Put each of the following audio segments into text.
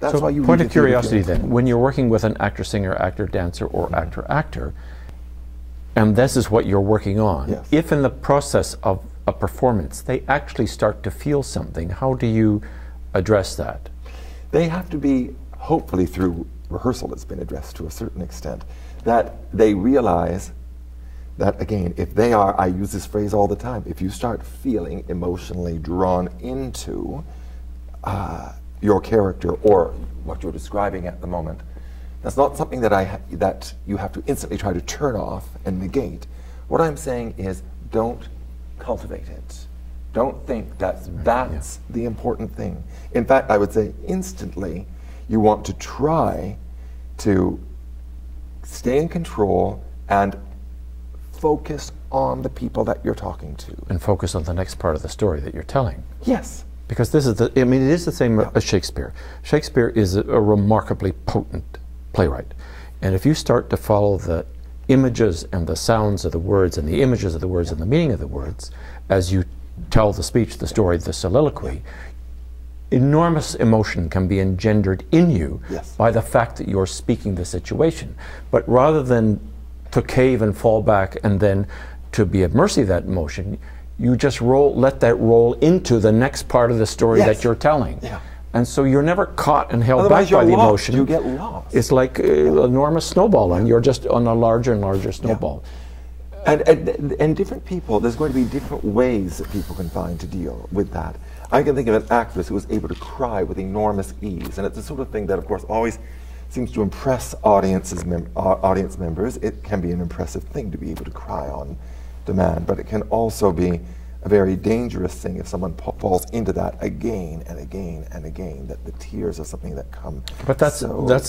That's why you point of curiosity then, when you're working with an actor-singer, actor-dancer, or actor-actor, and this is what you're working on, yes. If in the process of a performance they actually start to feel something, how do you address that? They have to be, hopefully through rehearsal it's been addressed to a certain extent, that they realize that, again, if they are, I use this phrase all the time, if you start feeling emotionally drawn into your character or what you're describing at the moment, that's not something that that you have to instantly try to turn off and negate. What I'm saying is, don't cultivate it. Don't think that's the important thing. In fact, I would say instantly you want to try to stay in control and focus on the people that you're talking to. And focus on the next part of the story that you're telling. Yes. Because this is the, I mean, it is the same as Shakespeare. Shakespeare is a remarkably potent playwright. And if you start to follow the images and the sounds of the words and the images of the words and the meaning of the words, as you tell the speech, the story, the soliloquy, enormous emotion can be engendered in you by the fact that you're speaking the situation. But rather than to cave and fall back and then to be at mercy of that emotion, you just let that roll into the next part of the story that you're telling. Yeah. And so you're never caught and held back by the emotion. You get lost. It's like an enormous snowball, and you're just on a larger and larger snowball. And different people, there's going to be different ways that people can find to deal with that. I can think of an actress who was able to cry with enormous ease, and it's the sort of thing that, of course, always seems to impress audience members. It can be an impressive thing to be able to cry on demand, but it can also be a very dangerous thing if someone falls into that again and again and again, that the tears are something that come. But that's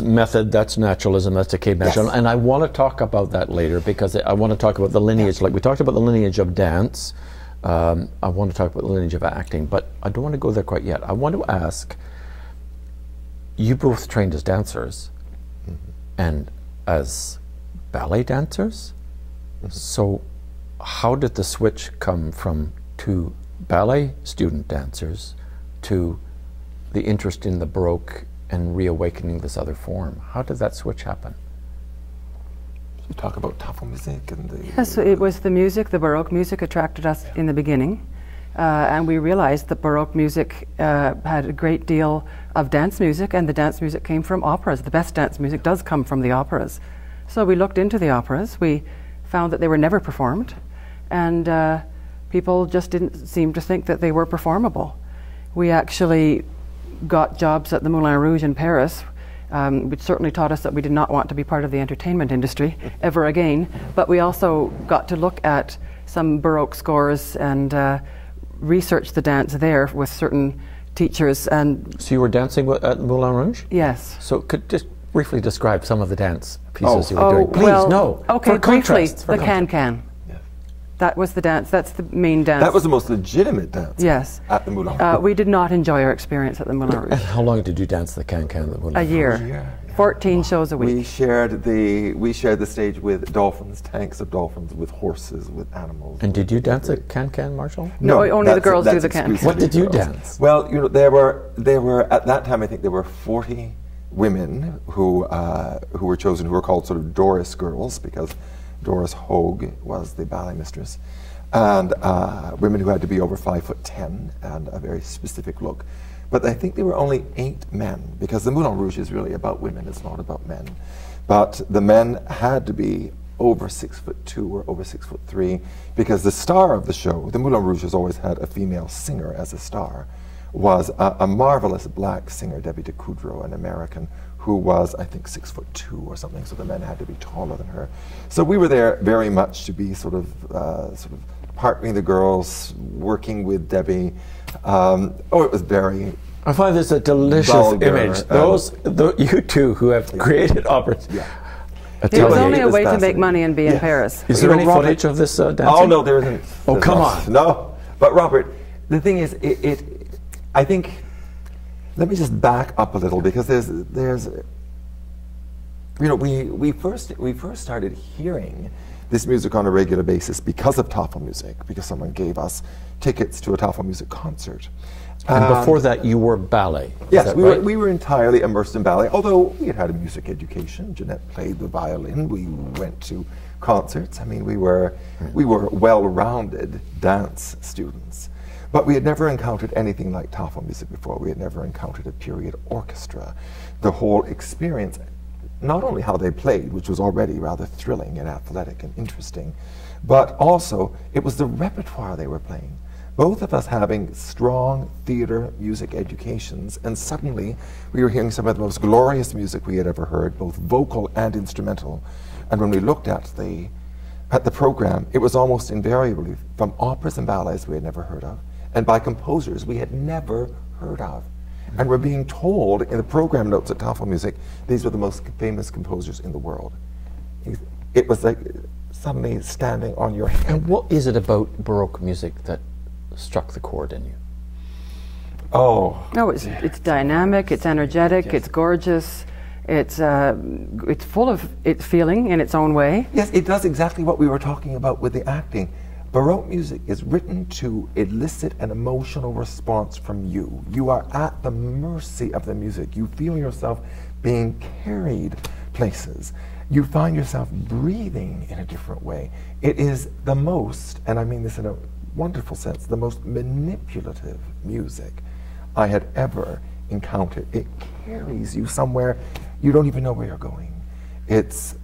method, that's naturalism, that's decay naturalism. Yes. And I want to talk about that later, because I want to talk about the lineage. Like we talked about the lineage of dance, I want to talk about the lineage of acting, but I don't want to go there quite yet. I want to ask, you both trained as dancers and as ballet dancers, so how did the switch come from two ballet student dancers to the interest in the Baroque and reawakening this other form? How did that switch happen? You talk about Tafelmusik and the... Yes, so it was the music, the Baroque music attracted us in the beginning. And we realized that Baroque music had a great deal of dance music, and the dance music came from operas. The best dance music does come from the operas. So we looked into the operas. We found that they were never performed, and people just didn't seem to think that they were performable. We actually got jobs at the Moulin Rouge in Paris, which certainly taught us that we did not want to be part of the entertainment industry ever again, but we also got to look at some Baroque scores and research the dance there with certain teachers. And so you were dancing at Moulin Rouge? Yes. So could just briefly describe some of the dance pieces you were doing. Please, well, okay, for contrast, briefly, the can-can. Yes. That was the dance, that's the main dance. That was the most legitimate dance at the Moulin Rouge. We did not enjoy our experience at the Moulin Rouge. And how long did you dance the can-can at the Moulin Rouge? A year. Yeah. 14 shows a week. We shared the stage with dolphins, tanks of dolphins, with horses, with animals. And did you dance a can-can, Marshall? No, only the girls do the can-can. What did you dance? Well, you know, there were at that time, I think there were 40 women who were chosen, who were called sort of Doris girls, because Doris Hogue was the ballet mistress, and women who had to be over 5'10" and a very specific look. But I think there were only 8 men, because the Moulin Rouge is really about women, it's not about men. But the men had to be over 6'2" or over 6'3", because the star of the show, the Moulin Rouge has always had a female singer as a star, was a marvelous black singer, Debbie DeCoudreau, an American, who was, I think, 6'2" or something, so the men had to be taller than her. So we were there very much to be sort of partnering the girls, working with Debbie. It was very... I find this a delicious image. You two who have created opportunity. Yeah. It was only a way to make money and be in Paris. Is there any footage of this dancing? Oh, no, there isn't. Oh, come on. No, but Robert, the thing is, I think, let me just back up a little, because there's, you know, we first started hearing this music on a regular basis because of Tafelmusik, because someone gave us tickets to a Tafelmusik concert. And before that, you were ballet. Yes, we were entirely immersed in ballet, although we had a music education. Jeanette played the violin. We went to concerts. I mean, we were well-rounded dance students. But we had never encountered anything like Tafelmusik before. We had never encountered a period orchestra. The whole experience, not only how they played, which was already rather thrilling and athletic and interesting, but also it was the repertoire they were playing. Both of us having strong theater music educations, and suddenly we were hearing some of the most glorious music we had ever heard, both vocal and instrumental. And when we looked at the program, it was almost invariably from operas and ballets we had never heard of, and by composers we had never heard of. And we're being told in the program notes at Tafelmusik, these were the most famous composers in the world. It was like suddenly standing on your head. And what is it about Baroque music that struck the chord in you? Oh. No, it's dynamic, it's energetic, yes. It's gorgeous, it's full of its feeling in its own way. Yes, it does exactly what we were talking about with the acting. Baroque music is written to elicit an emotional response from you. You are at the mercy of the music. You feel yourself being carried places. You find yourself breathing in a different way. It is the most, and I mean this in a wonderful sense, the most manipulative music I had ever encountered. It carries you somewhere you don't even know where you're going. It's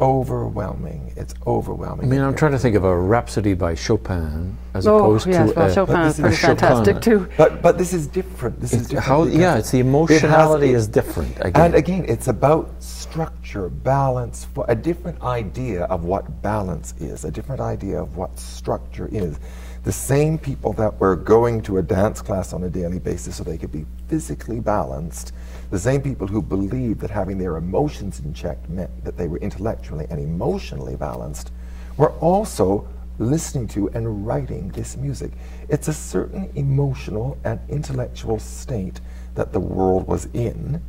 overwhelming. It's overwhelming. I mean, I'm trying to think of a Rhapsody by Chopin as opposed to Chopin is fantastic too. But this is different. This is different. It's the emotionality is different. Again. And again, it's about structure, balance, for a different idea of what balance is, a different idea of what structure is. The same people that were going to a dance class on a daily basis so they could be physically balanced, the same people who believed that having their emotions in check meant that they were intellectually and emotionally balanced, were also listening to and writing this music. It's a certain emotional and intellectual state that the world was in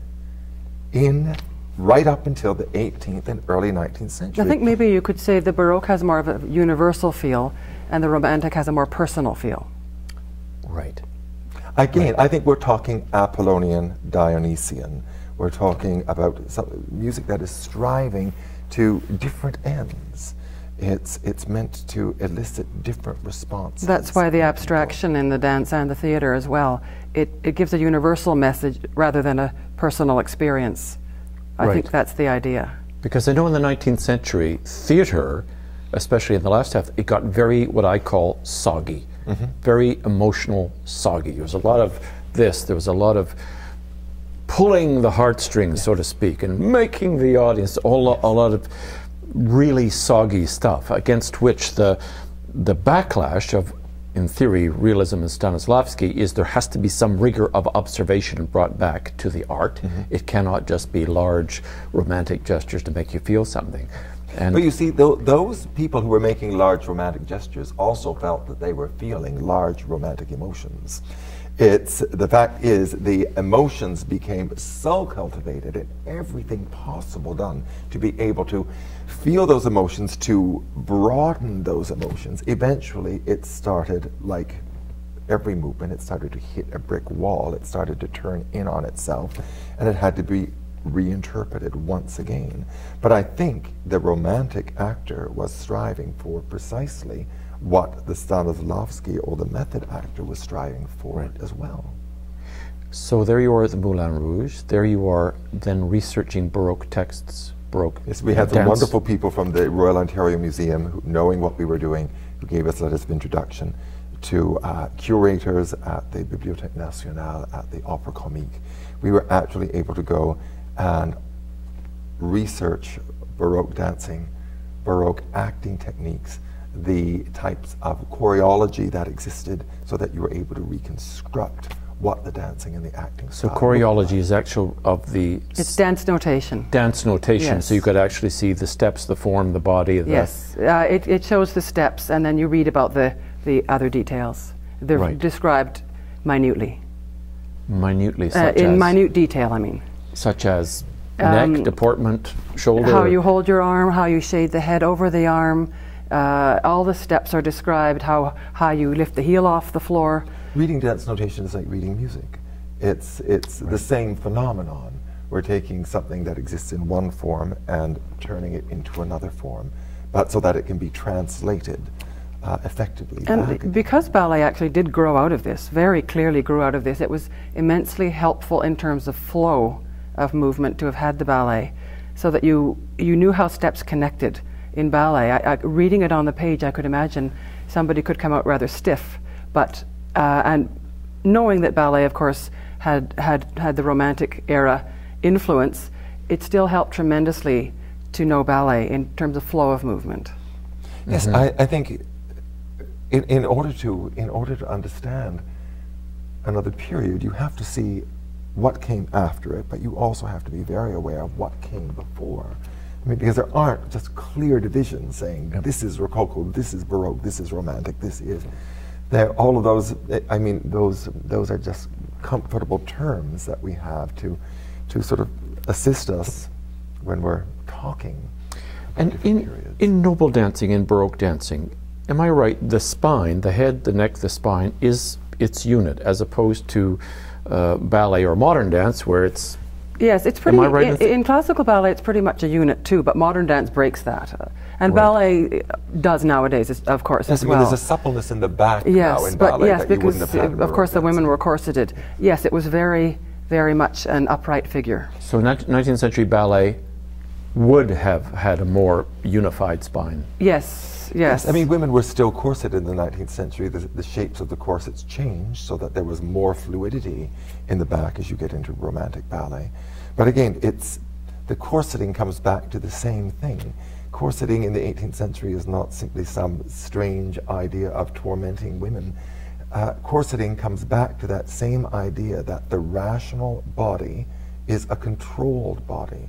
right up until the 18th and early 19th century. I think maybe you could say the Baroque has more of a universal feel, and the Romantic has a more personal feel. Right. Again, I think we're talking Apollonian, Dionysian. We're talking about some music that is striving to different ends. It's meant to elicit different responses. That's why the abstraction in the dance and the theater as well. It gives a universal message rather than a personal experience. I think that's the idea. Because I know in the 19th century, theater, especially in the last half, it got very, what I call, soggy. Mm-hmm. Very emotional soggy. There was a lot of this, there was a lot of pulling the heartstrings, so to speak, and making the audience, a lot of really soggy stuff, against which the backlash of, in theory, realism and Stanislavski is there has to be some rigor of observation brought back to the art. Mm-hmm. It cannot just be large romantic gestures to make you feel something. And but you see, those people who were making large romantic gestures also felt that they were feeling large romantic emotions. The fact is, the emotions became so cultivated and everything possible done to be able to feel those emotions, to broaden those emotions. Eventually, it started, like every movement, it started to hit a brick wall. It started to turn in on itself, and it had to be reinterpreted once again. But I think the romantic actor was striving for precisely what the Stanislavski or the method actor was striving for as well. So there you are at the Moulin Rouge. There you are then researching Baroque texts, Baroque dance. Yes, we had some wonderful people from the Royal Ontario Museum, who, knowing what we were doing, who gave us letters of introduction to curators at the Bibliothèque Nationale, at the Opera Comique. We were actually able to go and research Baroque dancing, Baroque acting techniques, the types of choreology that existed, so that you were able to reconstruct what the dancing and the acting. So choreology is actual of the... It's dance notation. Dance notation, yes. So you could actually see the steps, the form, the body. Yes, it shows the steps, and then you read about the other details. They're described minutely. Minutely, such as? In minute detail, I mean. Such as? neck, deportment, shoulder. How you hold your arm, how you shade the head over the arm. All the steps are described, how you lift the heel off the floor. Reading dance notation is like reading music. It's right. The same phenomenon. We're taking something that exists in one form and turning it into another form, but so that it can be translated effectively. And because ballet actually did grow out of this, very clearly grew out of this, it was immensely helpful in terms of flow of movement to have had the ballet, so that you knew how steps connected in ballet. Reading it on the page, I could imagine somebody could come out rather stiff, but and knowing that ballet, of course, had the Romantic era influence, it still helped tremendously to know ballet in terms of flow of movement. Yes, mm-hmm. I think in order to understand another period, you have to see what came after it, but you also have to be very aware of what came before. I mean, because there aren't just clear divisions saying, yep, this is Rococo, this is Baroque, this is Romantic, this is... They're all of those, I mean, those are just comfortable terms that we have to sort of assist us when we're talking. And in noble dancing, in Baroque dancing, am I right, the spine, the head, the neck, the spine, is its unit, as opposed to ballet or modern dance, where it's... Yes, it's pretty... Am I right in classical ballet, it's pretty much a unit too, but modern dance breaks that. And right. Ballet does nowadays, of course, yes, as well. I mean, there's a suppleness in the back now in ballet that you wouldn't have had in Baroque of course dancing. The women were corseted. Yes, it was very, very much an upright figure. So 19th century ballet would have had a more unified spine. Yes, yes. I mean, women were still corseted in the 19th century. The shapes of the corsets changed so that there was more fluidity in the back as you get into Romantic ballet. But again, the corseting comes back to the same thing. Corseting in the 18th century is not simply some strange idea of tormenting women. Corseting comes back to that same idea that the rational body is a controlled body.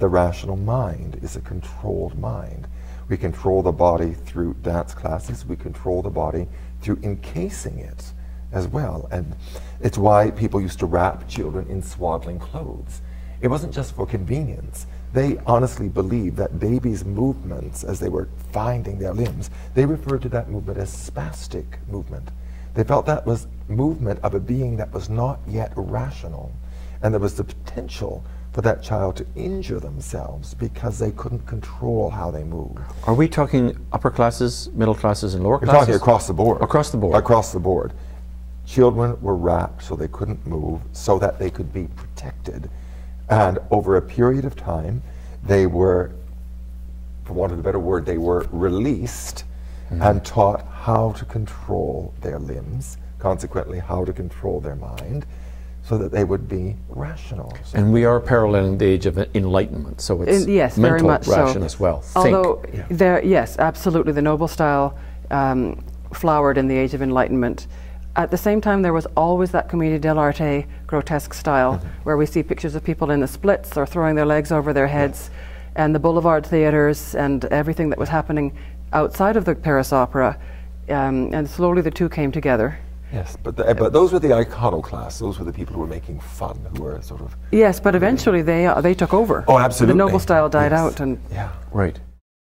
The rational mind is a controlled mind. We control the body through dance classes. We control the body through encasing it as well. And it's why people used to wrap children in swaddling clothes. It wasn't just for convenience. They honestly believed that babies' movements, as they were finding their limbs, they referred to that movement as spastic movement. They felt that was movement of a being that was not yet rational, and there was the potential for that child to injure themselves because they couldn't control how they moved. Are we talking upper classes, middle classes, and lower classes? We're talking across the board. Across the board. Across the board. Children were wrapped so they couldn't move, so that they could be protected. And over a period of time, they were, for want of a better word, they were released mm-hmm. and taught how to control their limbs, consequently how to control their mind, so that they would be rational. And we are paralleling the age of enlightenment, so it's yes, mental very much ration so. As well. Although, yeah. Yes, absolutely, the noble style flowered in the age of enlightenment. At the same time, there was always that Comedia dell'arte grotesque style mm-hmm. where we see pictures of people in the splits or throwing their legs over their heads, yeah. and the boulevard theaters and everything that was happening outside of the Paris Opera, and slowly the two came together. Yes, but those were the iconoclasts. Those were the people who were making fun, who were sort of... Yes, but eventually they took over. Oh, absolutely. The noble style died out. And yeah, right.